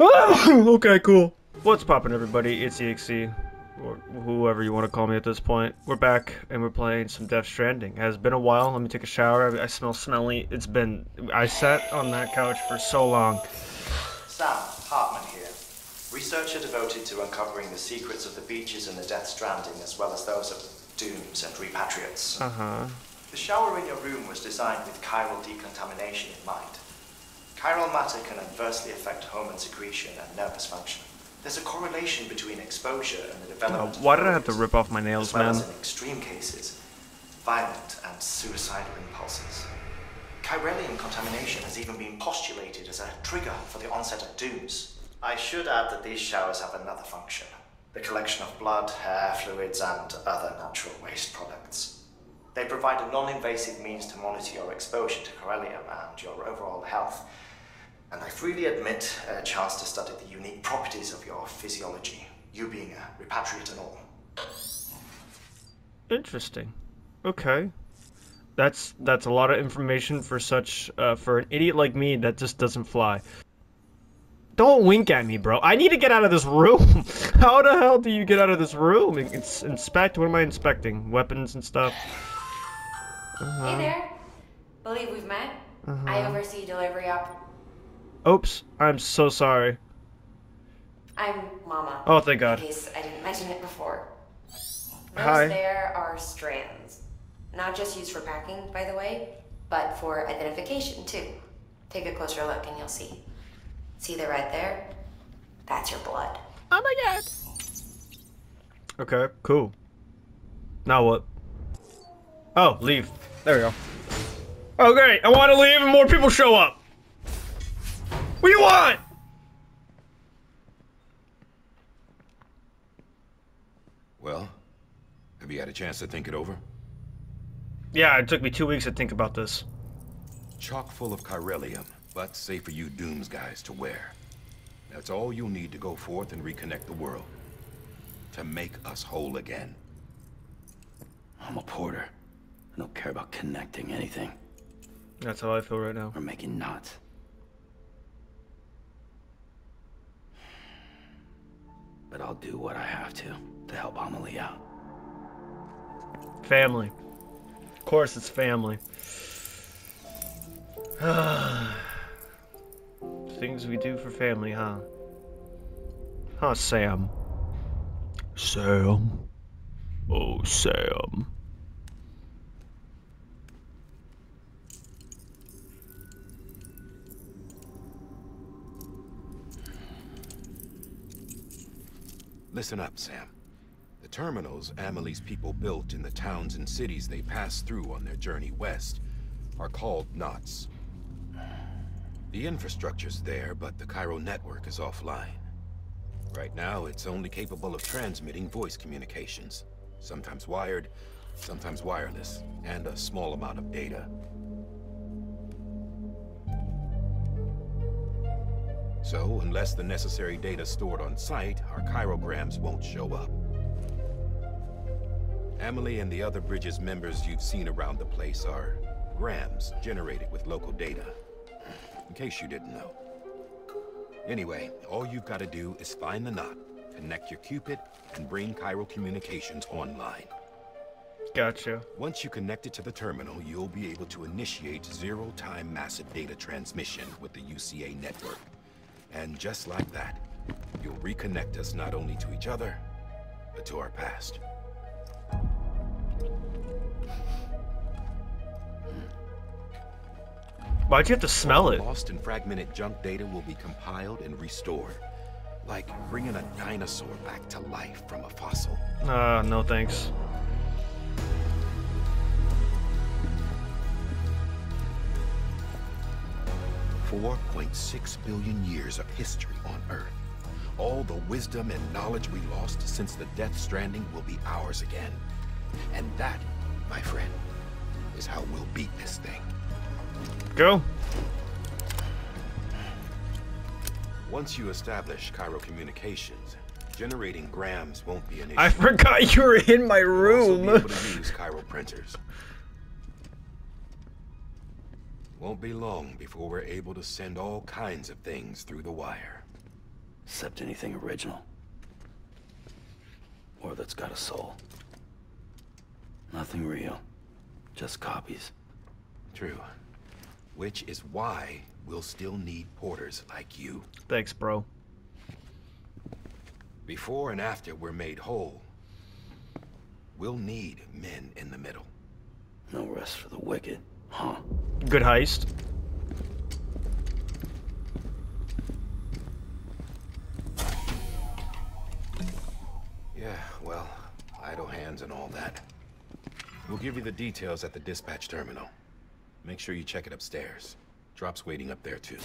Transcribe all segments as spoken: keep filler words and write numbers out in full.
Okay, cool. What's poppin', everybody? It's E X E, or whoever you want to call me at this point. We're back, and we're playing some Death Stranding. It has been a while. Let me take a shower. I, I smell smelly. It's been... I sat on that couch for so long. Sam Hartman here. Researcher devoted to uncovering the secrets of the beaches in the Death Stranding, as well as those of Dooms and Repatriates. Uh-huh. The shower in your room was designed with chiral decontamination in mind. Chiral matter can adversely affect hormone secretion and nervous function. There's a correlation between exposure and the development oh, why did I have to rip off my nails, as well man? As in extreme cases, violent and suicidal impulses. Chiralium contamination has even been postulated as a trigger for the onset of Dooms. I should add that these showers have another function. The collection of blood, hair, fluids, and other natural waste products. They provide a non-invasive means to monitor your exposure to Chiralium and your overall health. And I freely admit a chance to study the unique properties of your physiology, you being a repatriate and all. Interesting. Okay. That's that's a lot of information for such uh, for an idiot like me that just doesn't fly. Don't wink at me, bro. I need to get out of this room. How the hell do you get out of this room? It's inspect. What am I inspecting? Weapons and stuff. Uh-huh. Hey there. Believe we've met. Uh-huh. I oversee delivery op. Oops. I'm so sorry. I'm Mama. Oh, thank God. In case I didn't mention it before. Those Hi. There are strands. Not just used for packing, by the way, but for identification, too. Take a closer look and you'll see. See the red there? That's your blood. Oh my God. Okay, cool. Now what? Oh, leave. There we go. Oh great, I want to leave and more people show up. What do you want? Well, have you had a chance to think it over? Yeah, it took me two weeks to think about this. Chock full of Chiralium, but safe for you Dooms guys to wear. That's all you'll need to go forth and reconnect the world. To make us whole again. I'm a porter. I don't care about connecting anything. That's how I feel right now. Or making knots. But I'll do what I have to to help Amelie out. Family. Of course it's family. Things we do for family, huh? Huh, Sam. Sam. Oh, Sam. Listen up, Sam. The terminals Amelie's people built in the towns and cities they passed through on their journey west are called knots. The infrastructure's there, but the chiral network is offline. Right now, it's only capable of transmitting voice communications. Sometimes wired, sometimes wireless, and a small amount of data. So, unless the necessary data stored on site, our chirograms won't show up. Amelie and the other Bridges members you've seen around the place are grams generated with local data. In case you didn't know. Anyway, all you've got to do is find the knot, connect your Cupid, and bring chiral communications online. Gotcha. Once you connect it to the terminal, you'll be able to initiate zero-time massive data transmission with the U C A network. And just like that, you'll reconnect us not only to each other, but to our past. Why'd you have to smell it? Lost and fragmented junk data will be compiled and restored. Like bringing a dinosaur back to life from a fossil. Ah, uh, no thanks. four point six billion years of history on Earth. All the wisdom and knowledge we lost since the Death Stranding will be ours again. And that, my friend, is how we'll beat this thing. Go. Once you establish chiral communications, generating grams won't be an issue. I forgot you were in my room. You'll also be able to use chiral printers. Won't be long before we're able to send all kinds of things through the wire. Except anything original. Or that's got a soul. Nothing real. Just copies. True. Which is why we'll still need porters like you. Thanks, bro. Before and after we're made whole, we'll need men in the middle. No rest for the wicked, huh? Good heist. Yeah, well, idle hands and all that. We'll give you the details at the dispatch terminal. Make sure you check it upstairs. Drop's waiting up there, too.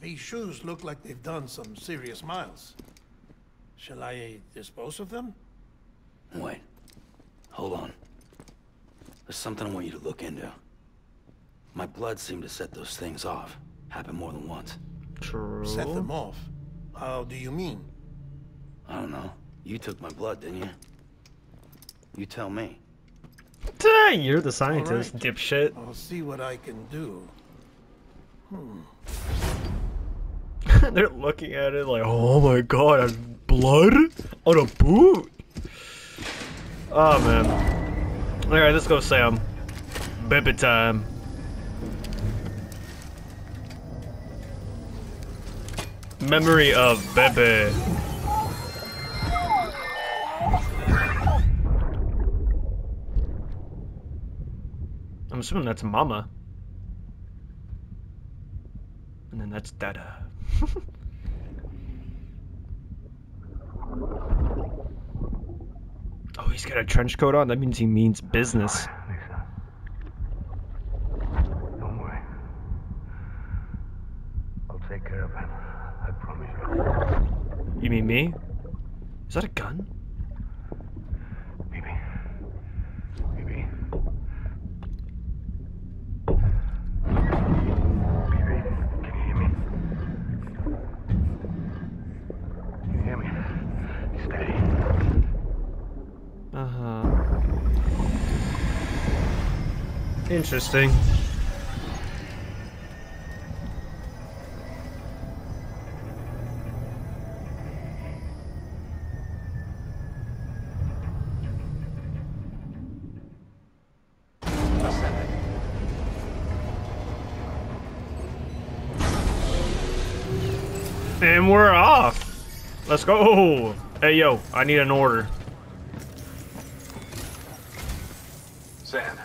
These shoes look like they've done some serious miles. Shall I dispose of them? Wait. Hold on. There's something I want you to look into. My blood seemed to set those things off. Happened more than once. True. Set them off? How do you mean? I don't know. You took my blood, didn't you? You tell me. Dang, you're the scientist, right. Dipshit. I'll see what I can do. Hmm. They're looking at it like, oh my god, I have blood on a boot. Oh man. Alright, let's go, Sam. Baby time. Memory of Bebe. I'm assuming that's Mama. And then that's Dada. Oh, he's got a trench coat on? That means he means business. Right, makes sense. Don't worry. I'll take care of him. I promise you. You mean me? Is that a gun? B B. B B. B B, can you hear me? Can you hear me? Steady. Uh-huh. Interesting. And we're off. Let's go. Hey, yo, I need an order. Sam,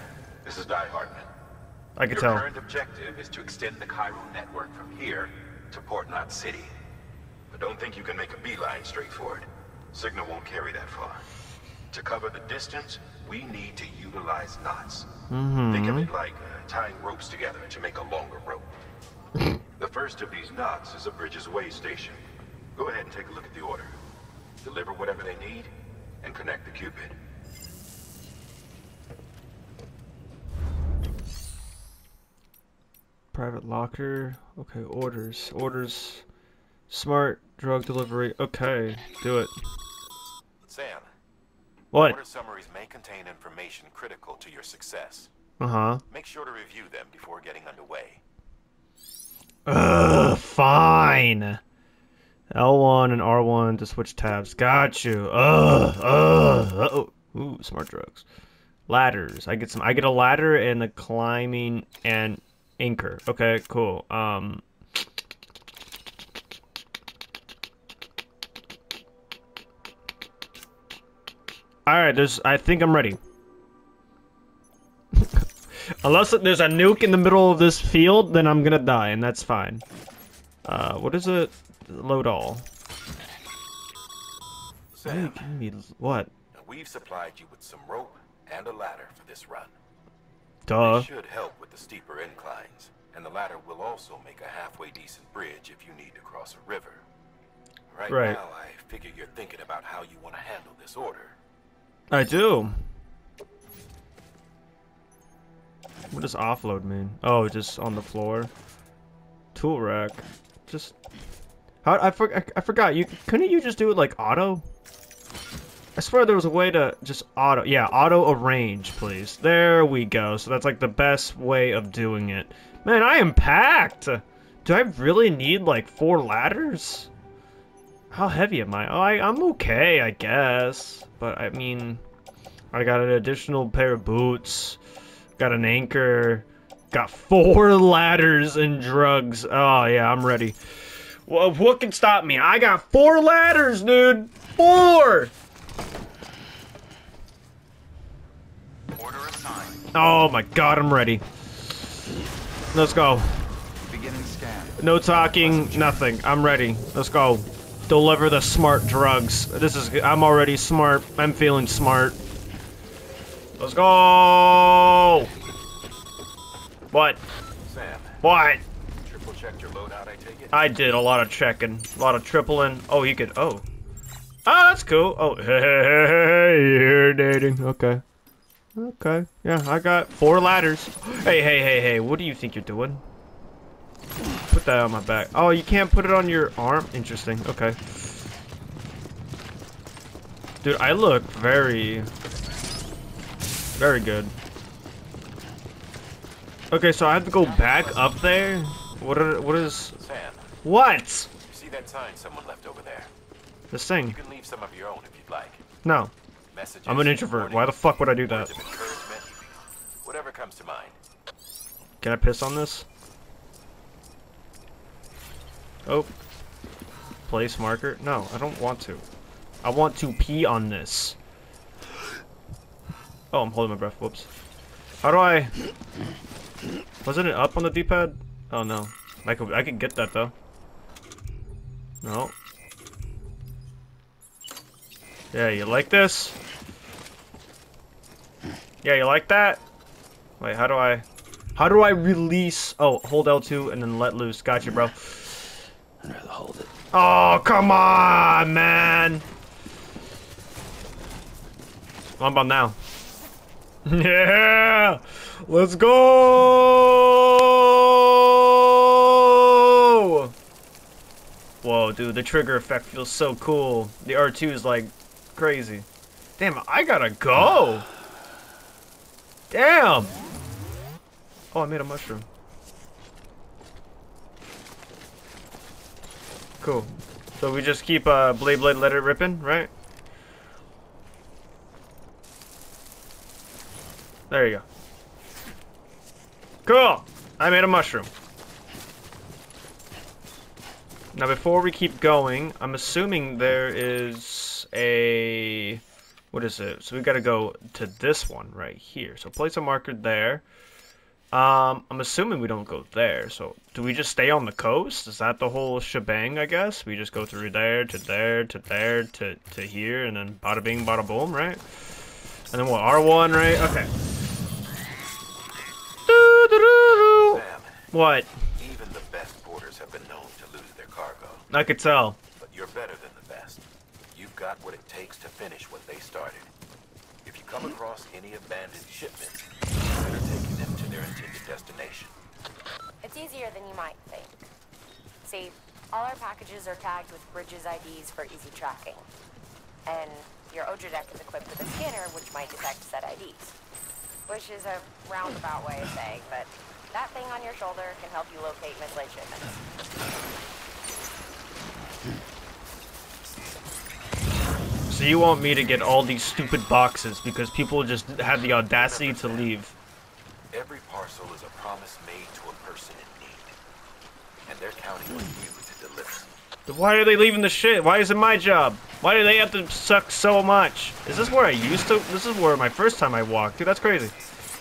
this is Di Hartman. I can tell. Your current objective is to extend the chiral network from here to Port Knot City. But don't think you can make a beeline straight for it. Signal won't carry that far. To cover the distance, we need to utilize knots. Mm-hmm. Think of it like uh, tying ropes together to make a longer rope. The first of these knots is a Bridges way station. Go ahead and take a look at the order. Deliver whatever they need, and connect the Cupid. Private locker. Okay, orders. Orders. Smart drug delivery. Okay, do it. Sam. What? Order summaries may contain information critical to your success. Uh-huh. Make sure to review them before getting underway. Ugh, fine. L one and R one to switch tabs. Got you. Ugh, ugh. Uh-oh. Ooh, smart drugs. Ladders. I get some. I get a ladder and the climbing and... Anchor. Okay, cool. Um, all right, there's. I think I'm ready. Unless there's a nuke in the middle of this field, then I'm gonna die, and that's fine. Uh, what is it? Load all. Sam, hey, what? We've supplied you with some rope and a ladder for this run. Duh. It should help with the steeper inclines, and the ladder will also make a halfway decent bridge if you need to cross a river. Right, right. Now, I figure you're thinking about how you want to handle this order. I do. What does offload mean? Oh, just on the floor. Tool rack. Just. How I for, I, I forgot. You couldn't you just do it like auto? I swear there was a way to just auto, yeah, auto arrange, please. There we go. So that's like the best way of doing it. Man, I am packed. Do I really need, like, four ladders? How heavy am I? Oh, I, I'm okay, I guess. But, I mean, I got an additional pair of boots. Got an anchor. Got four ladders and drugs. Oh, yeah, I'm ready. Well, what can stop me? I got four ladders, dude! Four! Order assigned. Oh, my God, I'm ready. Let's go. Beginning scan. No talking, nothing. I'm ready. Let's go. Deliver the smart drugs. This is... I'm already smart. I'm feeling smart. Let's go! What? Sam. What? Triple checked your loadout, I take it? I did a lot of checking. A lot of tripling. Oh, you could... Oh. Oh, that's cool. Oh, hey, you're dating. Okay. Okay. Yeah, I got four ladders. Hey, hey, hey, hey. What do you think you're doing? Put that on my back. Oh, you can't put it on your arm? Interesting. Okay. Dude, I look very... very good. Okay, so I have to go back up there? What are, what is... Sam, what? You see that sign someone left over there? This thing. You can leave some of your own if you'd like. No. Messages, I'm an introvert. Why the fuck would I do that? Whatever comes to mind. Can I piss on this? Oh. Place marker? No, I don't want to. I want to pee on this. Oh, I'm holding my breath. Whoops. How do I... Wasn't it up on the D-pad? Oh no, I could I could get that though. No. Yeah, you like this? Yeah, you like that? Wait, how do I? How do I release? Oh, hold L two and then let loose. Gotcha, bro. I'd rather hold it. Oh, come on, man! I'm on now. Yeah! Let's go! Whoa, dude, the trigger effect feels so cool. The R two is, like, crazy. Damn, I gotta go! Damn! Oh, I made a mushroom. Cool. So we just keep, uh, Blade Blade, let it rippin', right? There you go. Cool! I made a mushroom. Now before we keep going, I'm assuming there is a... What is it? So we gotta go to this one right here. So place a marker there. Um, I'm assuming we don't go there. So do we just stay on the coast? Is that the whole shebang, I guess? We just go through there, to there, to there, to, to here, and then bada bing, bada boom, right? And then what, R one, right? Okay. Sam, what? Even the best porters have been known to lose their cargo. I could tell. But you're better than the best. You've got what it takes to finish what they started. If you come across any abandoned shipments, you better taking them to their intended destination. It's easier than you might think. See, all our packages are tagged with Bridges I Ds for easy tracking. And your Odradek is equipped with a scanner which might detect said I Ds. Which is a roundabout way of saying, but that thing on your shoulder can help you locate mislaid shipments. So you want me to get all these stupid boxes because people just have the audacity to leave. Every parcel is a promise made to a person in need. And they're counting on you to deliver. Why are they leaving the shit? Why is it my job? Why do they have to suck so much? Is this where I used to? This is where my first time I walked. Dude, that's crazy.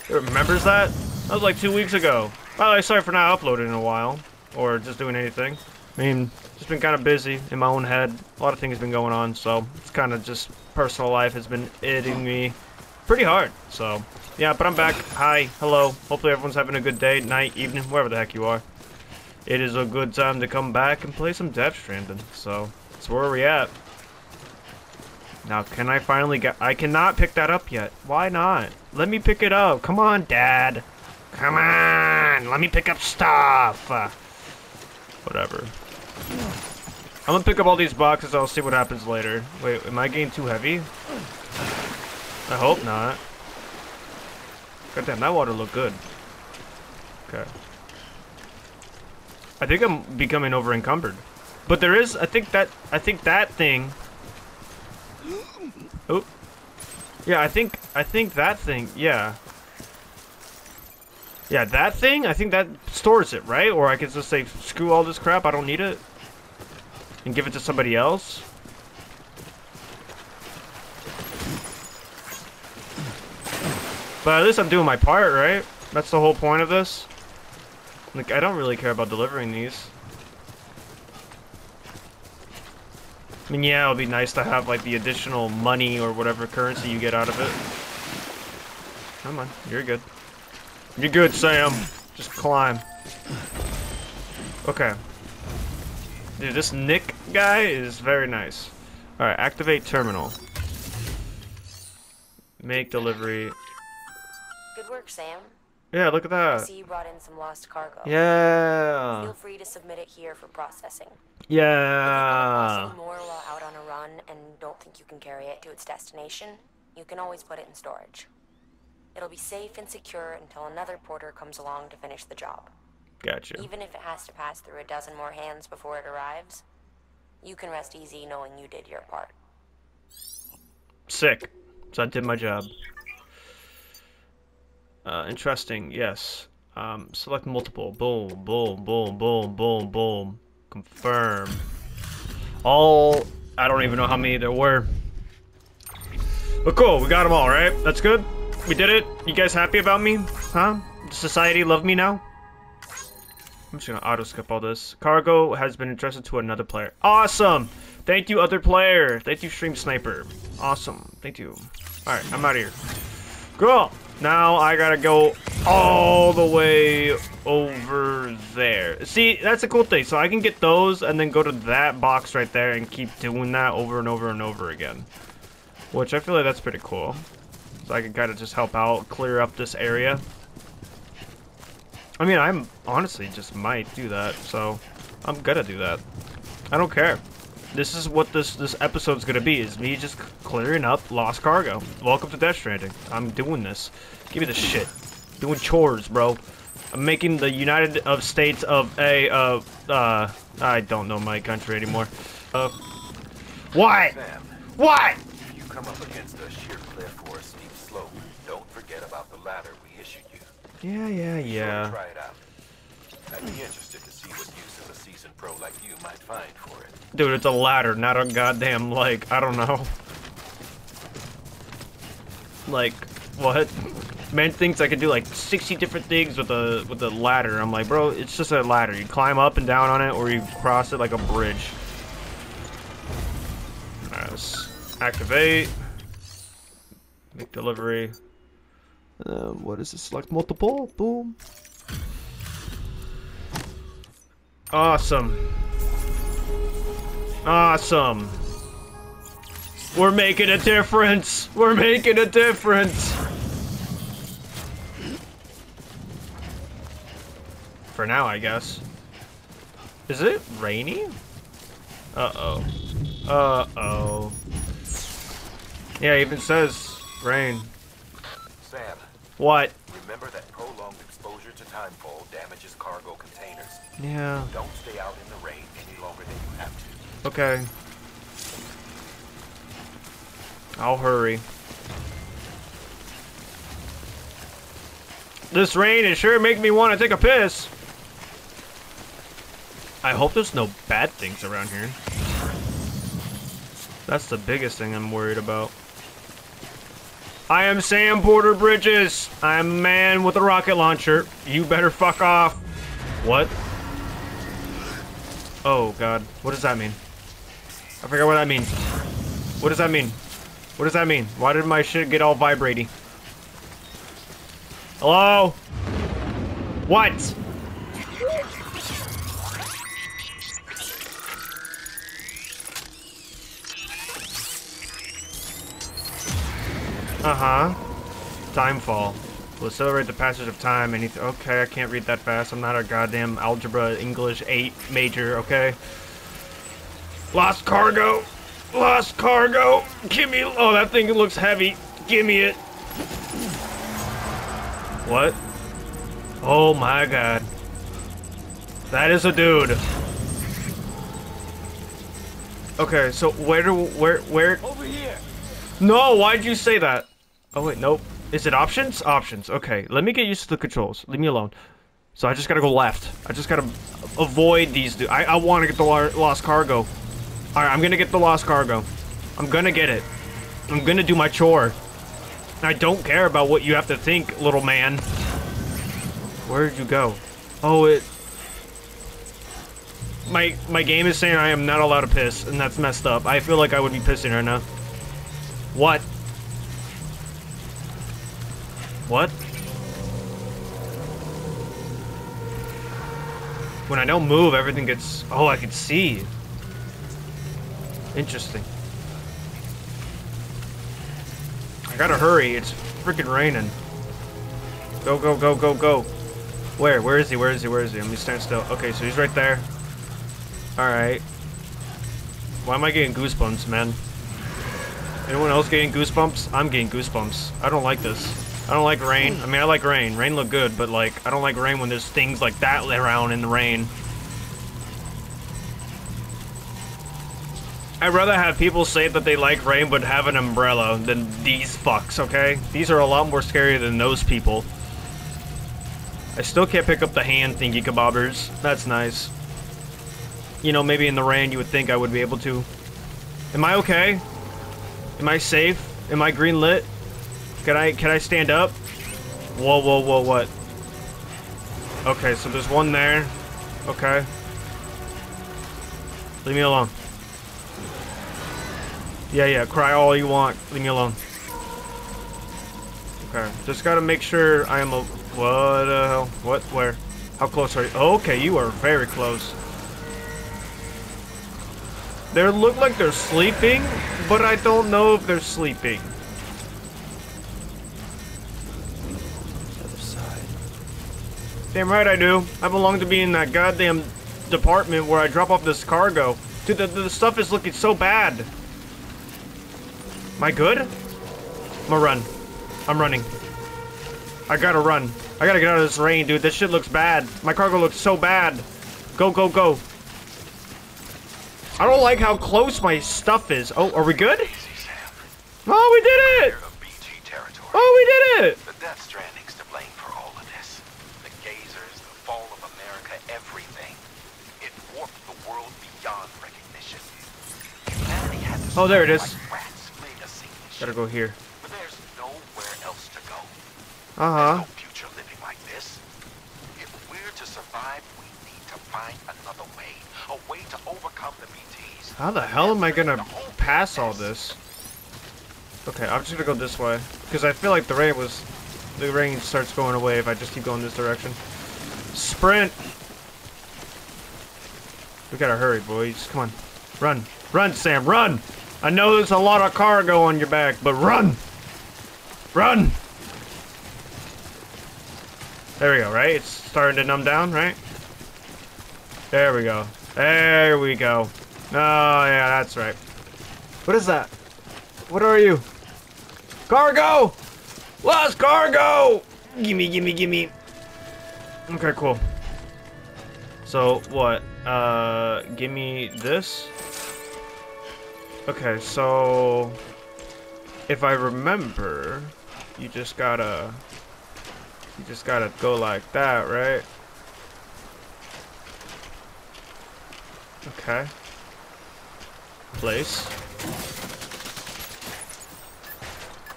It remembers that? That was like two weeks ago. By the way, sorry for not uploading in a while. Or just doing anything. I mean, just been kind of busy in my own head. A lot of things have been going on, so it's kind of just personal life has been hitting me pretty hard. So, yeah, but I'm back. Hi, hello. Hopefully everyone's having a good day, night, evening, wherever the heck you are. It is a good time to come back and play some Death Stranding, so that's where we at. Now, can I finally get... I cannot pick that up yet. Why not? Let me pick it up. Come on, Dad. Come on. Let me pick up stuff. Whatever. I'm gonna pick up all these boxes. I'll see what happens later. Wait, am I getting too heavy? I hope not. God damn, that water looked good. Okay. I think I'm becoming over encumbered. But there is, I think that, I think that thing. Oh. Yeah, I think, I think that thing, yeah. Yeah, that thing, I think that stores it, right? Or I could just say, screw all this crap, I don't need it. And give it to somebody else. But at least I'm doing my part, right? That's the whole point of this. Like, I don't really care about delivering these. I mean, yeah, it'll be nice to have, like, the additional money or whatever currency you get out of it. Come on, you're good. You're good, Sam. Just climb. Okay. Dude, this Nick guy is very nice. Alright, activate terminal. Make delivery. Good work, Sam. Yeah, look at that. I see you brought in some lost cargo. Yeah. Feel free to submit it here for processing. Yeah. If you come across more while out on a run and don't think you can carry it to its destination, you can always put it in storage. It'll be safe and secure until another porter comes along to finish the job. Gotcha. Even if it has to pass through a dozen more hands before it arrives, you can rest easy knowing you did your part. Sick. So I did my job. Uh, interesting, yes. Um, select multiple. Boom, boom, boom, boom, boom, boom. Confirm. All... I don't even know how many there were. But cool, we got them all, right? That's good? We did it? You guys happy about me? Huh? Does society love me now? I'm just gonna auto-skip all this. Cargo has been entrusted to another player. Awesome! Thank you, other player! Thank you, Stream Sniper. Awesome. Thank you. Alright, I'm out of here. Cool! Now I gotta go all the way over there. See, that's a cool thing. So I can get those and then go to that box right there and keep doing that over and over and over again. Which I feel like that's pretty cool. So I can kind of just help out, clear up this area. I mean, I'm honestly just might do that, so I'm gonna do that. I don't care. This is what this this episode's gonna be, is me just clearing up lost cargo. Welcome to Death Stranding. I'm doing this. Give me the shit. Doing chores, bro. I'm making the United of States of a, uh, uh, I don't know my country anymore. Uh, what? Sam, what? If you come up against us, you're clear for a steep slope. Don't forget about the ladder we issued you. Yeah, yeah, yeah. So try it out. I'd be interested to see what use of a seasoned pro like you might find for it. Dude, it's a ladder, not a goddamn, like, I don't know. Like, what? Man thinks I can do like sixty different things with a with a ladder. I'm like, bro, it's just a ladder. You climb up and down on it, or you cross it like a bridge. All right, let's activate. Make delivery. Uh, what is this? Select multiple. Boom. Awesome. Awesome. We're making a difference. We're making a difference. For now, I guess. Is it rainy? Uh-oh. Uh-oh. Yeah, it even says rain. Sam. What? Remember that prolonged exposure to timefall damages cargo containers. Yeah. Don't stay out in the rain any longer than you have to. Okay. I'll hurry. This rain is sure making me want to take a piss. I hope there's no bad things around here. That's the biggest thing I'm worried about. I am Sam Porter Bridges. I'm a man with a rocket launcher. You better fuck off. What? Oh, God. What does that mean? I forgot what that means. What does that mean? What does that mean? Why did my shit get all vibrating? Hello? What? Uh-huh. Timefall. We'll celebrate the passage of time. Anything? Okay, I can't read that fast. I'm not a goddamn algebra English eight major. Okay. Lost cargo. Lost cargo. Give me. Oh, that thing looks heavy. Give me it. What? Oh my God. That is a dude. Okay, so where do where where? Over here. No, why'd you say that? Oh wait, nope. Is it options? Options. Okay, let me get used to the controls. Leave me alone. So I just gotta go left. I just gotta avoid these dudes. I I want to get the lost cargo. All right, I'm gonna get the lost cargo. I'm gonna get it. I'm gonna do my chore. I don't care about what you have to think, little man. Where did you go? Oh, it. My my game is saying I am not allowed to piss, and that's messed up. I feel like I would be pissing right now. What? What? When I don't move, everything gets... Oh, I can see. Interesting. I gotta hurry. It's freaking raining. Go, go, go, go, go. Where? Where is he? Where is he? Where is he? Let me stand still. Okay, so he's right there. Alright. Why am I getting goosebumps, man? Anyone else getting goosebumps? I'm getting goosebumps. I don't like this. I don't like rain. I mean, I like rain. Rain look good, but like, I don't like rain when there's things like that around in the rain. I'd rather have people say that they like rain but have an umbrella than these fucks, okay? These are a lot more scary than those people. I still can't pick up the hand thingy kabobbers. That's nice. You know, maybe in the rain you would think I would be able to. Am I okay? Am I safe? Am I green lit? Can I can I stand up? Whoa, whoa, whoa, what? Okay, so there's one there. Okay. Leave me alone. Yeah, yeah, cry all you want. Leave me alone. Okay, just gotta make sure I am a... What the hell? What? Where? How close are you? Okay, you are very close. They look like they're sleeping, but I don't know if they're sleeping. Other side. Damn right I do. I belong to be in that goddamn department where I drop off this cargo. Dude, the, the stuff is looking so bad. Am I good? I'm gonna run. I'm running. I gotta run. I gotta get out of this rain, dude. This shit looks bad. My cargo looks so bad. Go, go, go. I don't like how close my stuff is. Oh, are we good? Oh, we did it! Oh, we did it! The Death Stranding's to blame for all of this. The Gazers, the fall of America, everything. It warped the world beyond recognition. Humanity had to... Oh, there it is. Gotta go here. But there's nowhere else to go. Uh-huh. There's no future living like this. If we're to survive, we need to find another way. A way to overcome the B Ts. How the hell am I gonna pass all this? Okay, I'm just gonna go this way because I feel like the rain was, the rain starts going away if I just keep going this direction. Sprint! We gotta hurry, boys. Come on, run, run, Sam, run! I know there's a lot of cargo on your back, but run, run! There we go. Right? It's starting to numb down, right? There we go. There we go. Oh, yeah, that's right. What is that? What are you? Cargo! Lost cargo! Gimme, gimme, gimme. Okay, cool. So, what? Uh, gimme this? Okay, so... If I remember, you just gotta... You just gotta go like that, right? Okay. Place.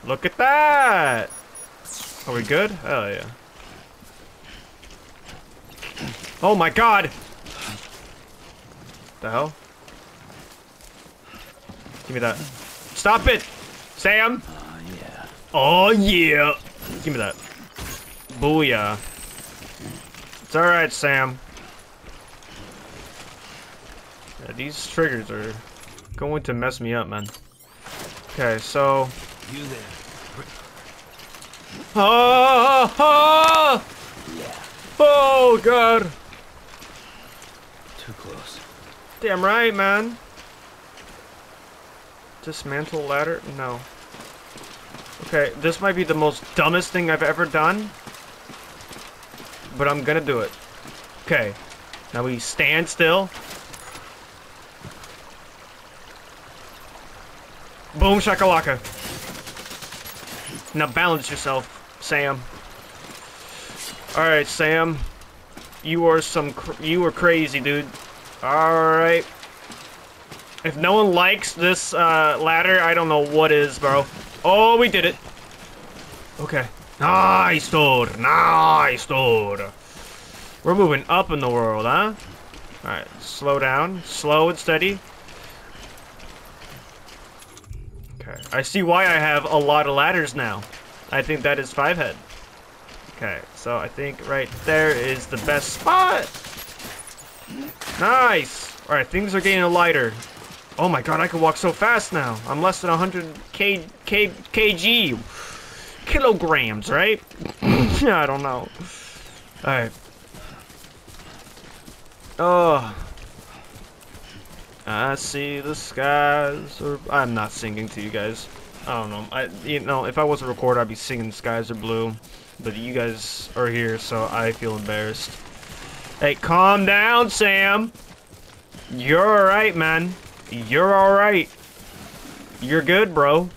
Look at that! Are we good? Hell yeah. Oh my god! What the hell? Give me that. Stop it! Sam! Oh yeah. Oh yeah! Give me that. Booyah. It's alright, Sam. Yeah, these triggers are going to mess me up, man. Okay, so... You there. Oh, oh, oh! Oh, God! Too close. Damn right, man. Dismantle ladder? No. Okay, this might be the most dumbest thing I've ever done. But I'm gonna do it. Okay. Now we stand still. Boom shakalaka. Now balance yourself, Sam. Alright, Sam. You are some... Cr you are crazy, dude. Alright. If no one likes this uh, ladder, I don't know what is, bro. Oh, we did it. Okay. Nice, dude. Nice, dude. We're moving up in the world, huh? Alright, slow down. Slow and steady. Okay. I see why I have a lot of ladders now. I think that is five head. Okay, so I think right there is the best spot. Nice. Alright, things are getting lighter. Oh my god, I can walk so fast now. I'm less than one hundred k k kg. Kilograms, right? I don't know. Alright. Oh. I see the skies are... I'm not singing to you guys. I don't know. I, you know, if I was a recorder, I'd be singing the skies are blue. But you guys are here, so I feel embarrassed. Hey, calm down, Sam. You're alright, man. You're alright. You're good, bro.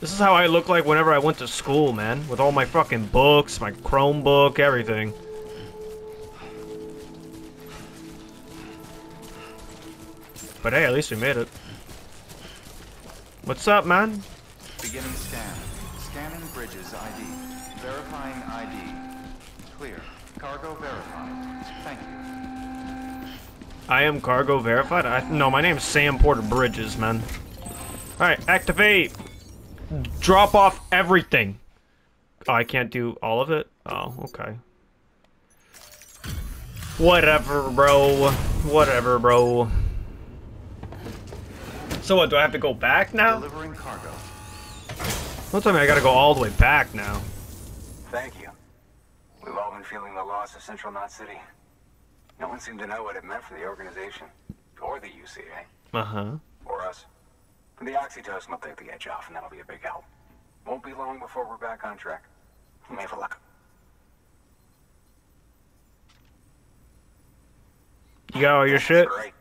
This is how I look like whenever I went to school, man. With all my fucking books, my Chromebook, everything. But hey, at least we made it. What's up, man? Beginning scan. Scanning Bridges I D. Verifying I D. Clear. Cargo verified. Thank you. I am cargo verified? I, no, my name's Sam Porter Bridges, man. Alright, activate! Drop off everything! Oh, I can't do all of it? Oh, okay. Whatever, bro. Whatever, bro. So what, do I have to go back now? Delivering cargo. Don't tell me I gotta go all the way back now. Thank you. We've all been feeling the loss of Central Knot City. No one seemed to know what it meant for the organization. Or the U C A. Uh-huh. Or us. The oxytocin will take the edge off, and that'll be a big help. Won't be long before we're back on track. We may have a look. You got all your shit? Great.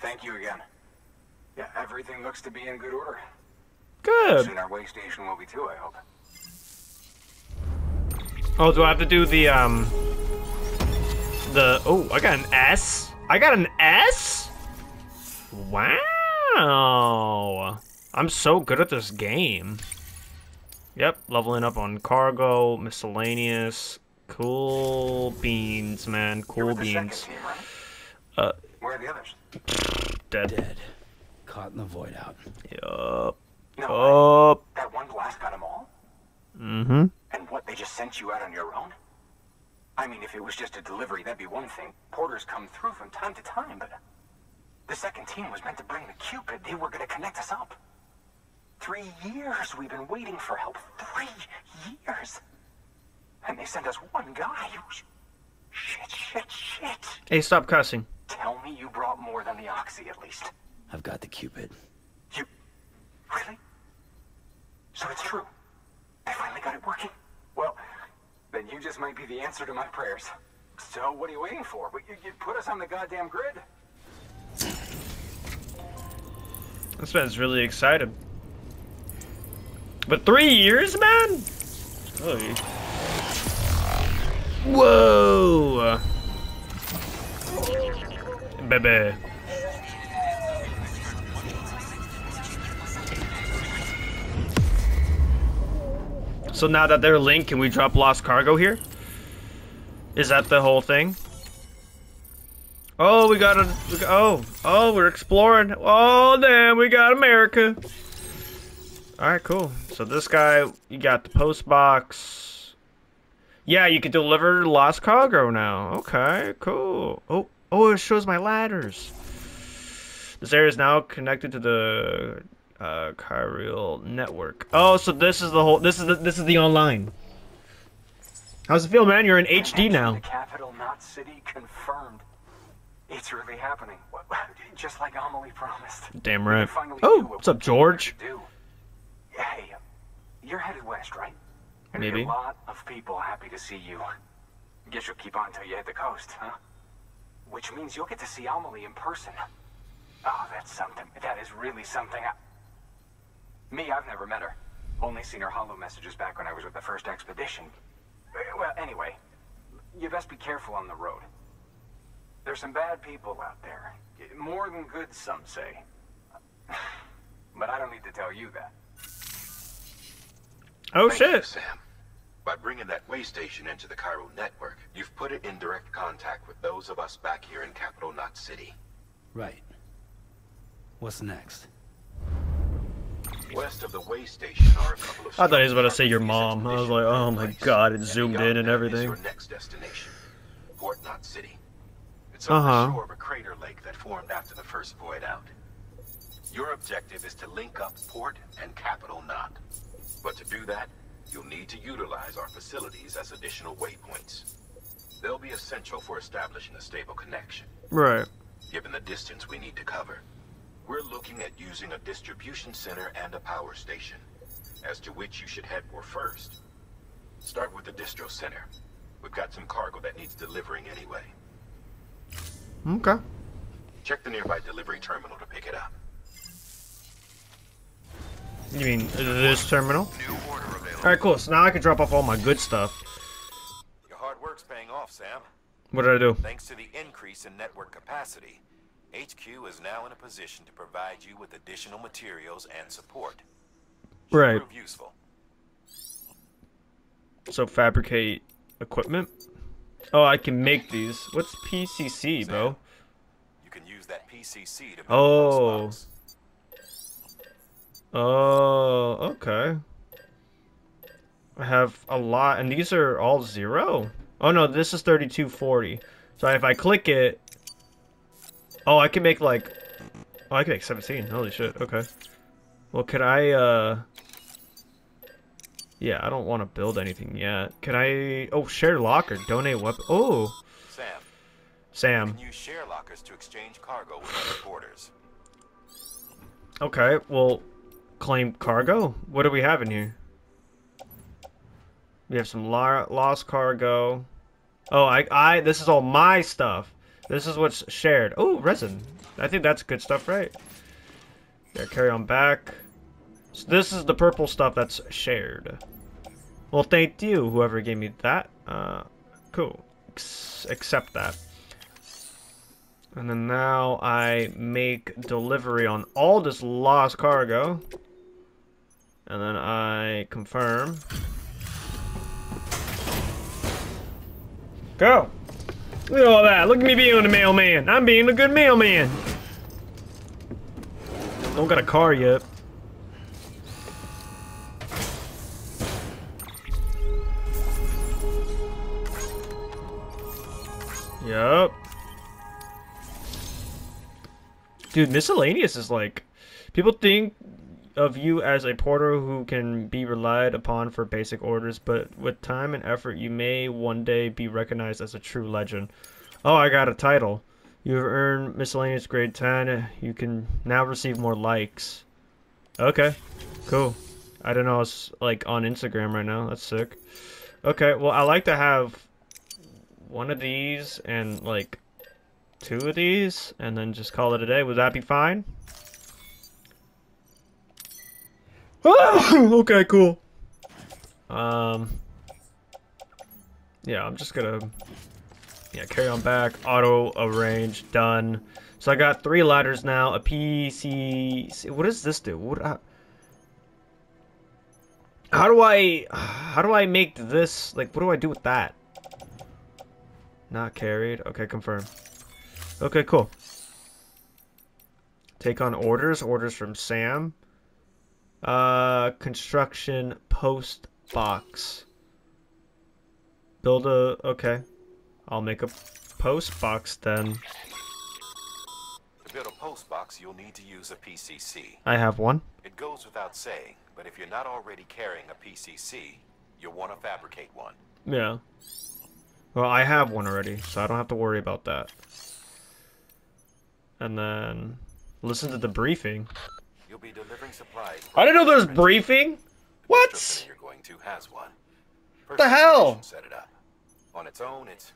Thank you again. Yeah, everything looks to be in good order. Good. Soon our way station will be too, I hope. Oh, do I have to do the, um... The... Oh, I got an S? I got an S? Wow. Oh, I'm so good at this game. Yep, leveling up on cargo, miscellaneous, cool beans, man, cool beans. Team, right? Uh, where are the others? Dead. Dead. Caught in the void out. Yup. No, oh. That one blast got them all? Mm-hmm. And what, they just sent you out on your own? I mean, if it was just a delivery, that'd be one thing. Porters come through from time to time, but... The second team was meant to bring the Cupid. They were going to connect us up. Three years we've been waiting for help. Three years. And they sent us one guy. Shit, shit, shit. Hey, stop cussing. Tell me you brought more than the Oxy, at least. I've got the Cupid. You... Really? So it's true. They finally got it working? Well, then you just might be the answer to my prayers. So what are you waiting for? You, you put us on the goddamn grid? This man's really excited. But three years, man? Really? Whoa! Baby. So now that they're linked, can we drop lost cargo here? Is that the whole thing? Oh, we got a... We got, oh, oh, we're exploring. Oh, damn, we got America. All right, cool. So this guy, you got the post box. Yeah, you can deliver lost cargo now. Okay, cool. Oh, oh, it shows my ladders. This area is now connected to the uh, chiral network. Oh, so this is the whole... This is the, this is the online. How's it feel, man? You're in H D now. The Capital Knot City confirmed. It's really happening, just like Amelie promised. Damn right. Oh, what's up, George? Hey, you're headed west, right? Maybe. A lot of people happy to see you. Guess you'll keep on till you hit the coast, huh? Which means you'll get to see Amelie in person. Oh, that's something. That is really something. I... Me, I've never met her. Only seen her holo messages back when I was with the first expedition. Well, anyway, you best be careful on the road. There's some bad people out there. More than good, some say. But I don't need to tell you that. Oh, Thank shit. You, Sam. By bringing that way station into the chiral network, you've put it in direct contact with those of us back here in Capital Knot City. Right. What's next? West of the way station are a couple of I thought he was about to say your mom. I was like, oh my god, it zoomed in and everything. Your next destination, Port Knot City. It's on uh-huh. the shore of a crater lake that formed after the first void out. Your objective is to link up Port and Capital Knot. But to do that, you'll need to utilize our facilities as additional waypoints. They'll be essential for establishing a stable connection. Right. Given the distance we need to cover, we're looking at using a distribution center and a power station, as to which you should head for first. Start with the distro center. We've got some cargo that needs delivering anyway. Okay. Check the nearby delivery terminal to pick it up. You mean this terminal? Alright, cool. So now I can drop off all my good stuff. Your hard work's paying off, Sam. What did I do? Thanks to the increase in network capacity, H Q is now in a position to provide you with additional materials and support. Should right. prove useful. So fabricate equipment. Oh, I can make these. What's P C C, Sam, bro? You can use that P C C to build oh. those Oh, okay. I have a lot, and these are all zero. Oh no, this is thirty-two forty. So if I click it, oh, I can make like, oh, I can make seventeen. Holy shit. Okay. Well, could I? Uh, yeah, I don't want to build anything yet. Can I? Oh, share locker, donate weapon. Oh, Sam. Sam. You can use share lockers to exchange cargo with other borders. Okay. Well. Claim cargo? What do we have in here? We have some lost cargo. Oh, I, I, this is all my stuff. This is what's shared. Oh, resin. I think that's good stuff, right? Yeah, carry on back. So this is the purple stuff that's shared. Well, thank you, whoever gave me that. Uh, cool. Accept that. And then now I make delivery on all this lost cargo. And then I confirm. Go! Look at all that. Look at me being a mailman. I'm being a good mailman. Don't got a car yet. Yup. Dude, miscellaneous is like... People think of you as a porter who can be relied upon for basic orders, but with time and effort, you may one day be recognized as a true legend. Oh, I got a title. You have earned miscellaneous grade ten. You can now receive more likes. Okay, cool. I didn't know I was like on Instagram right now. That's sick. Okay, well, I like to have one of these and like... two of these and then just call it a day. Would that be fine? Oh, okay, cool. Um yeah, I'm just gonna yeah carry on back, auto arrange, done. So I got three ladders now, a P C C. What does this do? What I, how do I how do I make this, like, what do I do with that? Not carried. Okay, confirm. Okay, cool. Take on orders. Orders from Sam. Uh, construction post box. Build a... Okay. I'll make a post box then. To build a post box, you'll need to use a P C C. I have one. It goes without saying, but if you're not already carrying a P C C, you'll want to fabricate one. Yeah. Well, I have one already, so I don't have to worry about that. And then listen to the briefing. You'll be delivering supplies. I didn't know there was briefing. What? You're going to has one. What the hell? Set it up. On its own, it's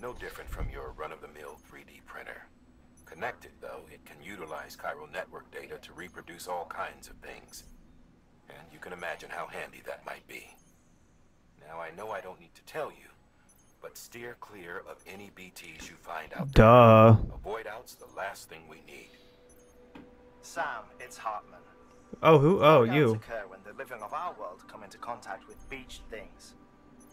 no different from your run-of-the-mill three D printer. Connected, though, it can utilize chiral network data to reproduce all kinds of things. And you can imagine how handy that might be. Now, I know I don't need to tell you, but steer clear of any B Ts you find out there. Duh. Voidouts, the last thing we need. Sam, it's Hartman. Oh, who? Oh, voidouts you. Occur when the living of our world come into contact with beached things.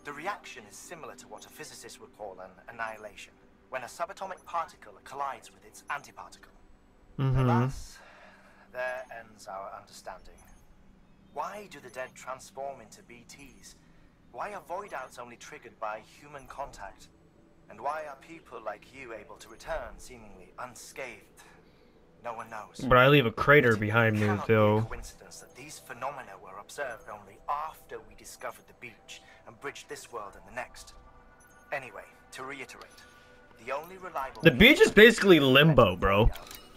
The reaction is similar to what a physicist would call an annihilation, when a subatomic particle collides with its antiparticle. Mm-hmm. Alas, there ends our understanding. Why do the dead transform into B Ts? Why are voidouts only triggered by human contact? And why are people like you able to return seemingly unscathed? No one knows. But I leave a crater it behind me, though. It's a coincidence that these phenomena were observed only after we discovered the beach and bridged this world and the next. Anyway, to reiterate, the only reliable... The beach is basically limbo, bro.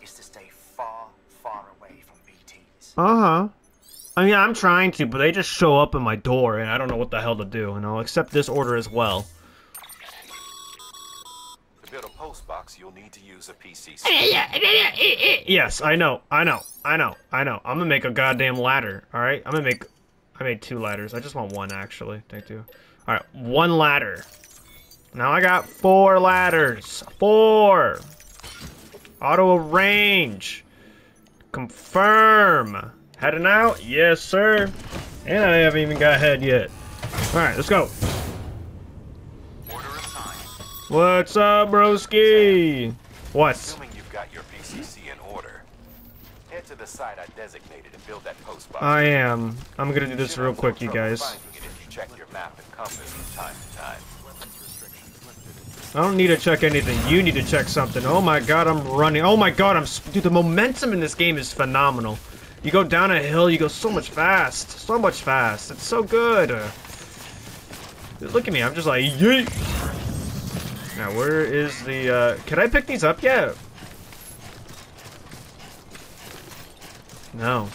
...is to stay far, far away from B Ts. Uh-huh. I mean, I'm trying to, but they just show up at my door, and I don't know what the hell to do, and I'll accept this order as well. To build a post box, you'll need to use a P C C. Yes, I know, I know, I know, I know. I'm gonna make a goddamn ladder, alright? I'm gonna make... I made two ladders. I just want one, actually. Thank you. Alright, one ladder. Now I got four ladders. Four! Auto-arrange. Confirm. Heading out? Yes, sir. And I haven't even got head yet. Alright, let's go. Order assigned. What's up, broski? What? Assuming you've got your P C C in order, head to the site I designated and build that post box. I am. I'm gonna do this real quick, you guys. I don't need to check anything. You need to check something. Oh my god, I'm running. Oh my god, I'm... Dude, the momentum in this game is phenomenal. You go down a hill, you go so much fast. So much fast. It's so good. Uh, look at me, I'm just like, yeet! Now, where is the, uh... Can I pick these up yet? No.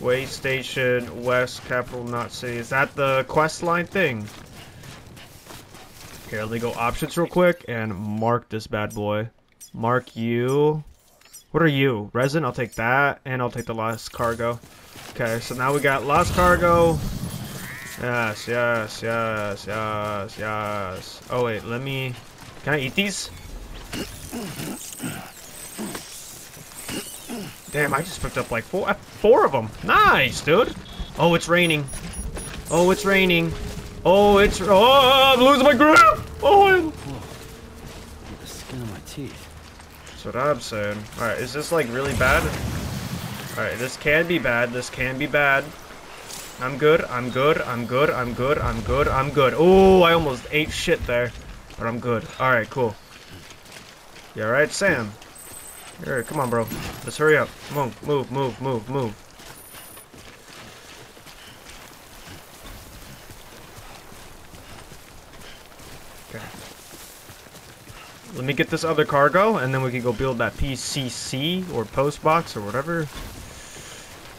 Way Station, West, Capital Knot City. Is that the quest line thing? Here, let me go options real quick and mark this bad boy. Mark you... What are you? Resin? I'll take that, and I'll take the Lost Cargo. Okay, so now we got Lost Cargo. Yes, yes, yes, yes, yes. Oh, wait, let me... Can I eat these? Damn, I just picked up like four, four of them. Nice, dude. Oh, it's raining. Oh, it's raining. Oh, it's... Oh, I'm losing my grip! Oh, I'm... Whoa. The skin of my teeth. That's what I'm saying. Alright, is this like really bad? Alright, this can be bad. This can be bad. I'm good. I'm good. I'm good. I'm good. I'm good. I'm good. Oh, I almost ate shit there. But I'm good. Alright, cool. You alright, Sam? Alright, come on, bro. Let's hurry up. Come on. Move, move, move, move. Okay. Let me get this other cargo, and then we can go build that P C C, or post box, or whatever.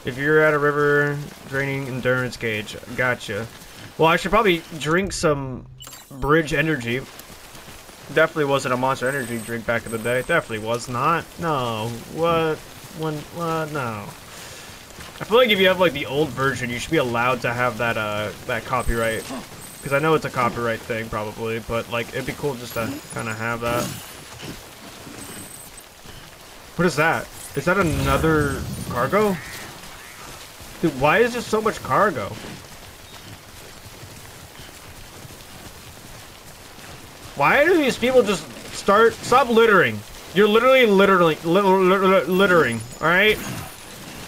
If you're at a river, draining endurance gauge. Gotcha. Well, I should probably drink some bridge energy. Definitely wasn't a monster energy drink back in the day. Definitely was not. No. What? When? What? No. I feel like if you have, like, the old version, you should be allowed to have that, uh, that copyright. Because I know it's a copyright thing, probably, but, like, it'd be cool just to kind of have that. What is that? Is that another cargo? Dude, why is there so much cargo? Why do these people just start... Stop littering. You're literally littering. Li li littering, alright?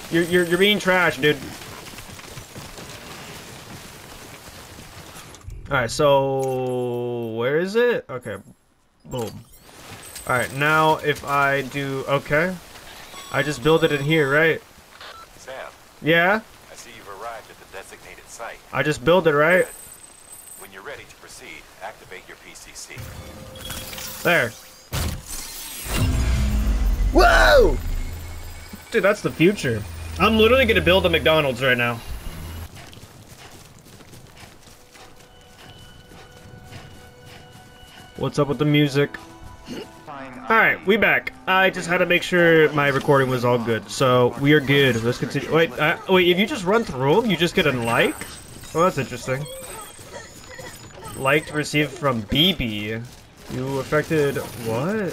You're, you're, you're being trash, dude. Alright, so where is it? Okay, boom. Alright, now if I do, okay. I just build it in here, right? Sam. Yeah? I see you've arrived at the designated site. I just build it, right? When you're ready to proceed, activate your P C C. There. Whoa! Dude, that's the future. I'm literally gonna build a McDonald's right now. What's up with the music? Alright, we back. I just had to make sure my recording was all good, so we are good. Let's continue. Wait, uh, wait, if you just run through them, you just get a like? Oh, that's interesting. Liked received from B B. You affected what?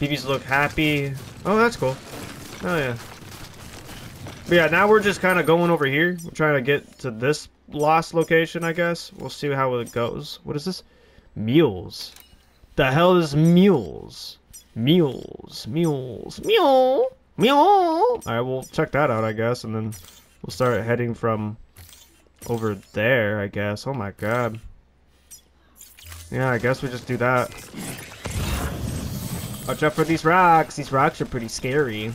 B Bs look happy. Oh, that's cool. Oh, yeah. But yeah, now we're just kind of going over here. We're trying to get to this lost location, I guess. We'll see how it goes. What is this? Mules. The hell is mules? Mules, mules, mule, mule. All right, we'll check that out, I guess, and then we'll start heading from over there, I guess. Oh my god. Yeah, I guess we just do that. Watch out for these rocks. These rocks are pretty scary.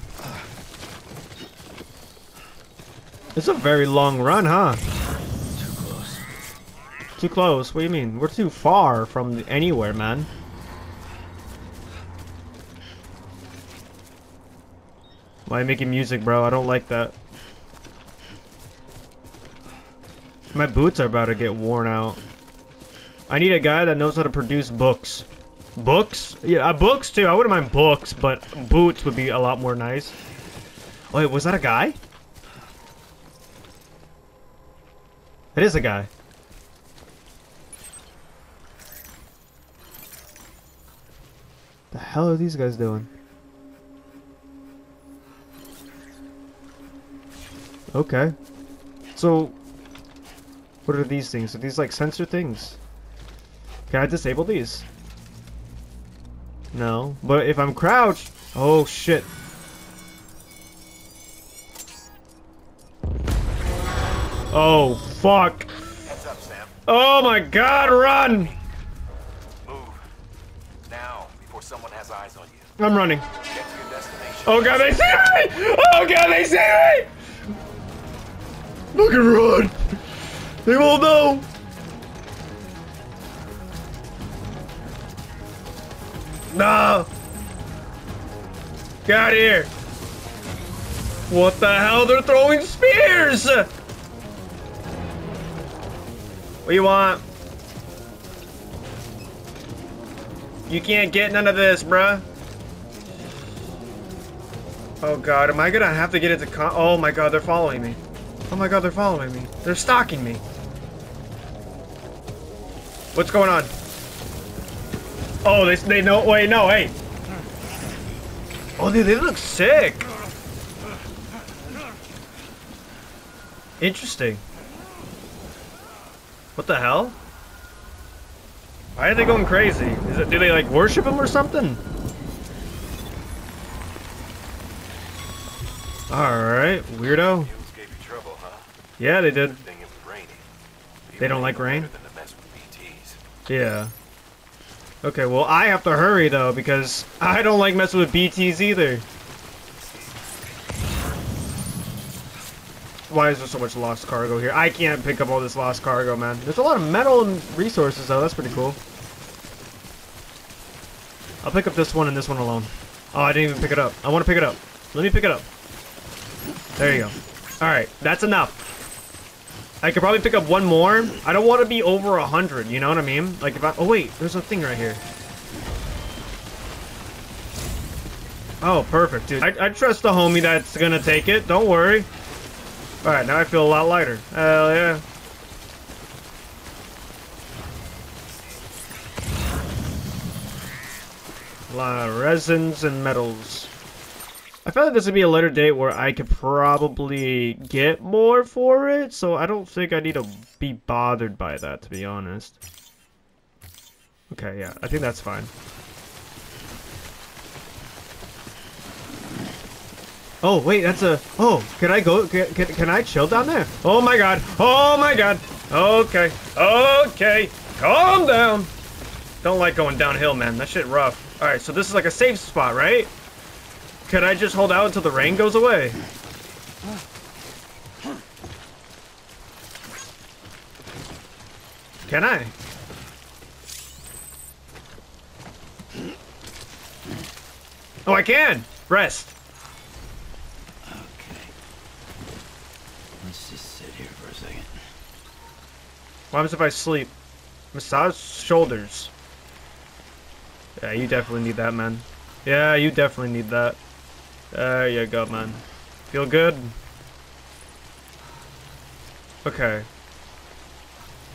It's a very long run, huh? Too close. Too close? What do you mean? We're too far from anywhere, man. Why are you making music, bro? I don't like that. My boots are about to get worn out. I need a guy that knows how to produce books. Books? Yeah, uh, books too. I wouldn't mind books, but boots would be a lot more nice. Wait, was that a guy? It is a guy. The hell are these guys doing? Okay. So, what are these things? Are these like sensor things? Can I disable these? No. But if I'm crouched... Oh, shit. Oh, fuck. Heads up, Sam. Oh, my God, run! Move. Now, before someone has eyes on you. I'm running. Get to your destination. Oh, God, they see me! Oh, God, they see me! Fucking run! They won't know! No! Get out of here! What the hell? They're throwing spears! What do you want? You can't get none of this, bruh. Oh god, am I gonna have to get into con- Oh my god, they're following me. Oh my god, they're following me. They're stalking me. What's going on? Oh, they, they know- wait, no, hey. Oh, dude, they look sick. Interesting. What the hell? Why are they going crazy? Is it, do they, like, worship him or something? Alright, weirdo. Yeah, they did. They don't like rain? Yeah. Okay, well, I have to hurry, though, because I don't like messing with B Ts either. Why is there so much lost cargo here? I can't pick up all this lost cargo, man. There's a lot of metal and resources, though. That's pretty cool. I'll pick up this one and this one alone. Oh, I didn't even pick it up. I want to pick it up. Let me pick it up. There you go. Alright, that's enough. I could probably pick up one more. I don't want to be over a hundred, you know what I mean? Like if I... Oh wait, there's a thing right here. Oh, perfect, dude. I, I trust the homie that's gonna take it. Don't worry. Alright, now I feel a lot lighter. Hell yeah. A lot of resins and metals. I feel like this would be a later date where I could probably get more for it, so I don't think I need to be bothered by that, to be honest. Okay, yeah, I think that's fine. Oh, wait, that's a... Oh, can I go... Can, can, can I chill down there? Oh, my God. Oh, my God. Okay. Okay. Calm down. Don't like going downhill, man. That shit rough. All right, so this is like a safe spot, right? Could I just hold out until the rain goes away? Can I? Oh, I can! Rest! Okay. Let's just sit here for a second. What happens if I sleep? Massage shoulders. Yeah, you definitely need that, man. Yeah, you definitely need that. There you go, man. Feel good? Okay.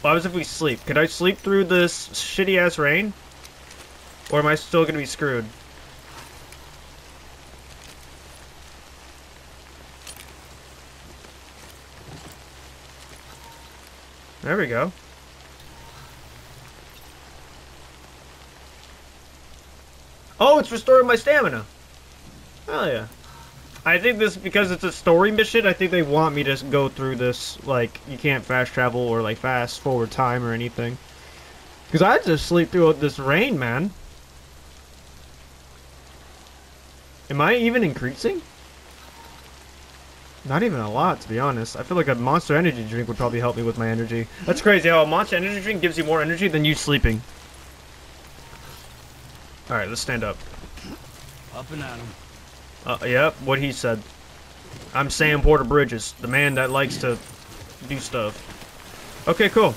What happens if we sleep? Can I sleep through this shitty-ass rain? Or am I still gonna be screwed? There we go. Oh, it's restoring my stamina. Hell yeah. I think this, because it's a story mission, I think they want me to go through this, like, you can't fast travel or, like, fast forward time or anything. Because I just sleep through this rain, man. Am I even increasing? Not even a lot, to be honest. I feel like a Monster Energy drink would probably help me with my energy. That's crazy how a Monster Energy drink gives you more energy than you sleeping. Alright, let's stand up. Up and at him. Uh, yep, what he said. I'm Sam Porter Bridges, the man that likes to do stuff. Okay, cool.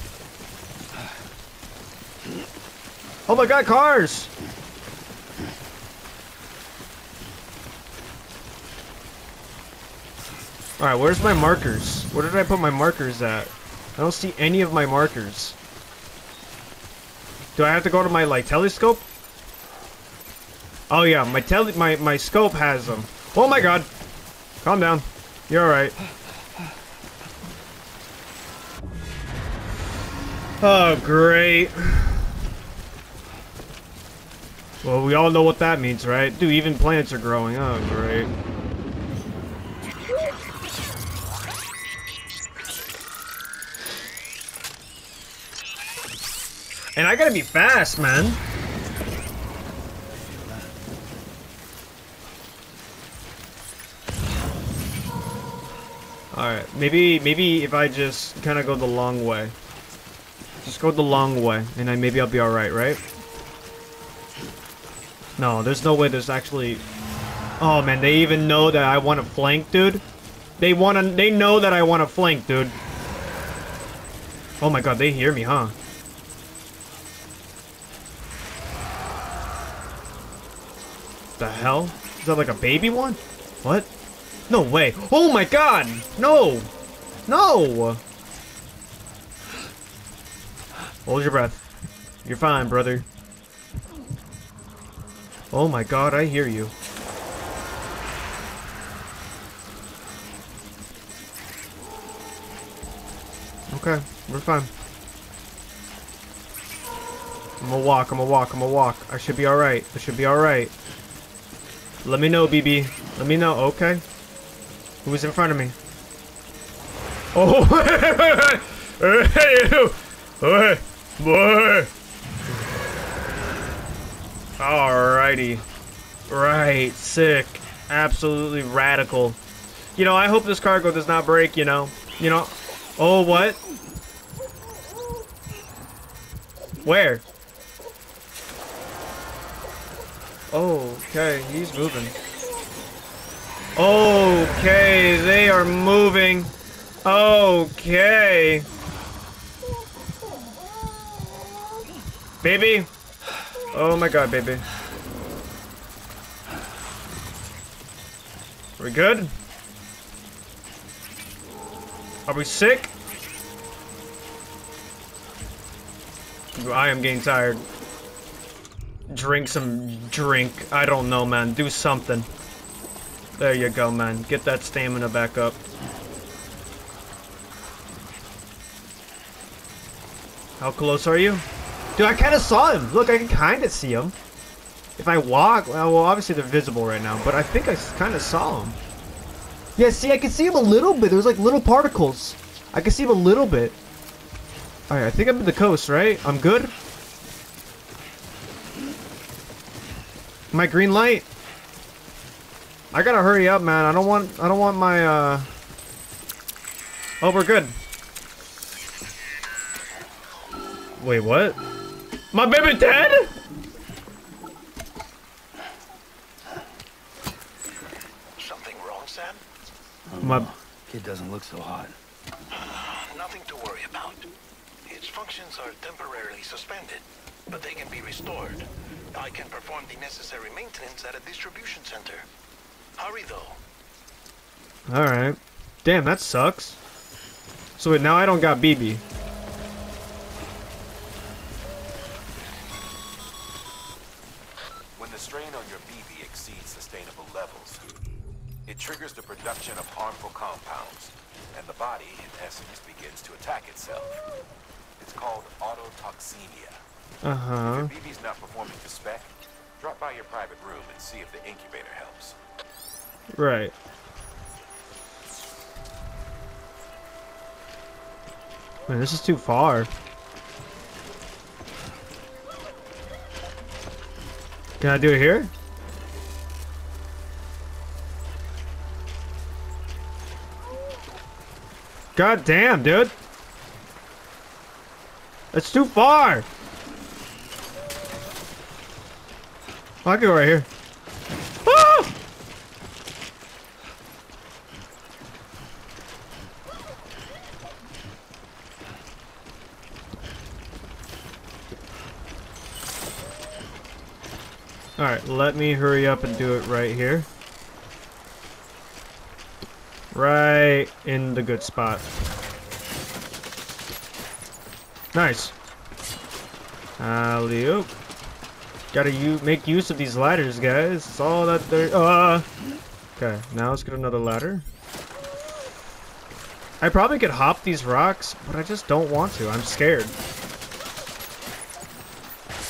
Oh my god, cars! Alright, where's my markers? Where did I put my markers at? I don't see any of my markers. Do I have to go to my, like, telescope? Oh yeah, my tele my my scope has them. Oh my god. Calm down. You're alright. Oh great. Well, we all know what that means, right? Dude, even plants are growing. Oh great. And I gotta be fast, man. Alright, maybe maybe if I just kind of go the long way. Just go the long way, and I maybe I'll be alright, right? No, there's no way there's actually... Oh man, they even know that I want to flank, dude. They want to... They know that I want to flank, dude. Oh my god, they hear me, huh? The hell? Is that like a baby one? What? No way. Oh my god! No! No! Hold your breath. You're fine, brother. Oh my god, I hear you. Okay, we're fine. I'm gonna walk, I'm gonna walk, I'm gonna walk. I should be alright. I should be alright. Let me know, B B. Let me know. Okay. Who was in front of me? Oh! Alrighty. Right. Sick. Absolutely radical. You know, I hope this cargo does not break, you know. You know. Oh, what? Where? Oh, okay. He's moving. Okay, they are moving. Okay. Baby. Oh my god, baby. Are we good? Are we sick? I am getting tired. Drink some drink. I don't know, man. Do something. There you go, man. Get that stamina back up. How close are you? Dude, I kind of saw him. Look, I can kind of see him. If I walk... Well, obviously they're visible right now, but I think I kind of saw him. Yeah, see, I can see him a little bit. There's like little particles. I can see him a little bit. Alright, I think I'm at the coast, right? I'm good? My green light? I gotta hurry up, man. I don't want I don't want my uh oh, we're good. Wait, what? My baby dead? Something wrong, Sam? My kid doesn't look so hot. Nothing to worry about. Its functions are temporarily suspended, but they can be restored. I can perform the necessary maintenance at a distribution center. Hurry, though. Alright. Damn, that sucks. So wait, now I don't got B B. When the strain on your B B exceeds sustainable levels, it triggers the production of harmful compounds, and the body, in essence, begins to attack itself. It's called autotoxemia. Uh-huh. If your B B's not performing to spec, drop by your private room and see if the incubator helps. Right. Man, this is too far. Can I do it here? God damn, dude. That's too far. I'll go right here. Ah! Alright, let me hurry up and do it right here. Right in the good spot. Nice. Alley-oop. Gotta u make use of these ladders, guys. It's all that there. Uh. Okay, now let's get another ladder. I probably could hop these rocks, but I just don't want to. I'm scared.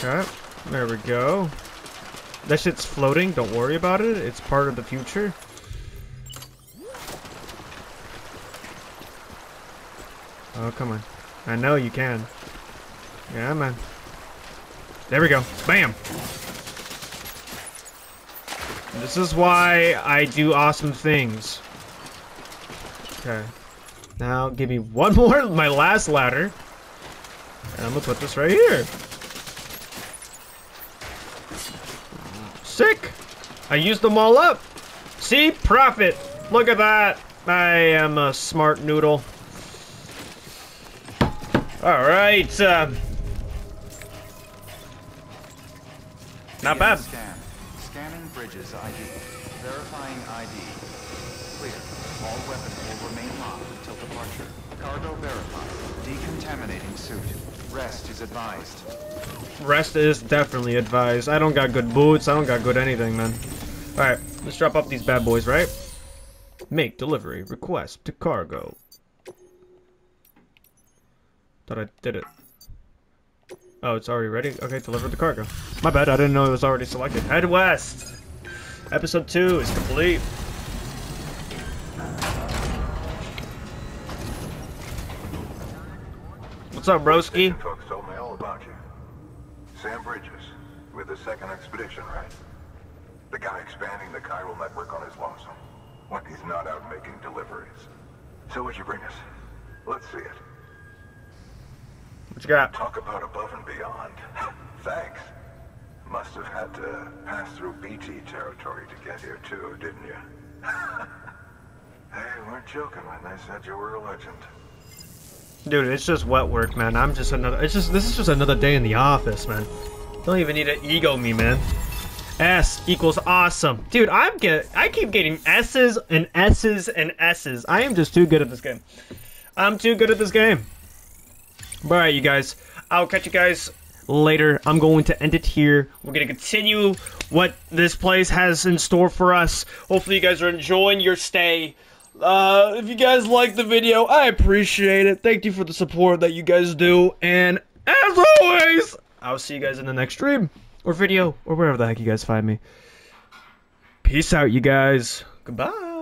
Okay, there we go. That shit's floating, don't worry about it. It's part of the future. Oh, come on. I know you can. Yeah, man. There we go. Bam! This is why I do awesome things. Okay. Now, give me one more, my last ladder. And I'm gonna put this right here. Sick! I used them all up! See? Profit! Look at that! I am a smart noodle. Alright, uh... not bad. Scan. Scanning Bridges I D. Verifying I D. Clear. All weapons will remain locked until departure. Cargo verified. Decontaminating suit. Rest is advised. Rest is definitely advised. I don't got good boots. I don't got good anything, man. Alright, let's drop off these bad boys, right? Make delivery request to cargo. Thought I did it. Oh, it's already ready? Okay, deliver the cargo. My bad, I didn't know it was already selected. Head west! Episode two is complete. What's up, broski? Talk so well about you. Sam Bridges, with the second expedition, right? The guy expanding the chiral network on his lonesome. When he's not out making deliveries. So what'd you bring us? Let's see it. What you got? Talk about above and beyond. Thanks. Must have had to pass through B T territory to get here too, didn't you? Hey, weren't joking when they said you were a legend. Dude, it's just wet work, man. I'm just another. It's just this is just another day in the office, man. Don't even need to ego me, man. S equals awesome, dude. I'm get. I keep getting S's and S's and S's. I am just too good at this game. I'm too good at this game. All right, you guys. I'll catch you guys later. I'm going to end it here. We're going to continue what this place has in store for us. Hopefully, you guys are enjoying your stay. Uh, if you guys like the video, I appreciate it. Thank you for the support that you guys do. And as always, I'll see you guys in the next stream or video or wherever the heck you guys find me. Peace out, you guys. Goodbye.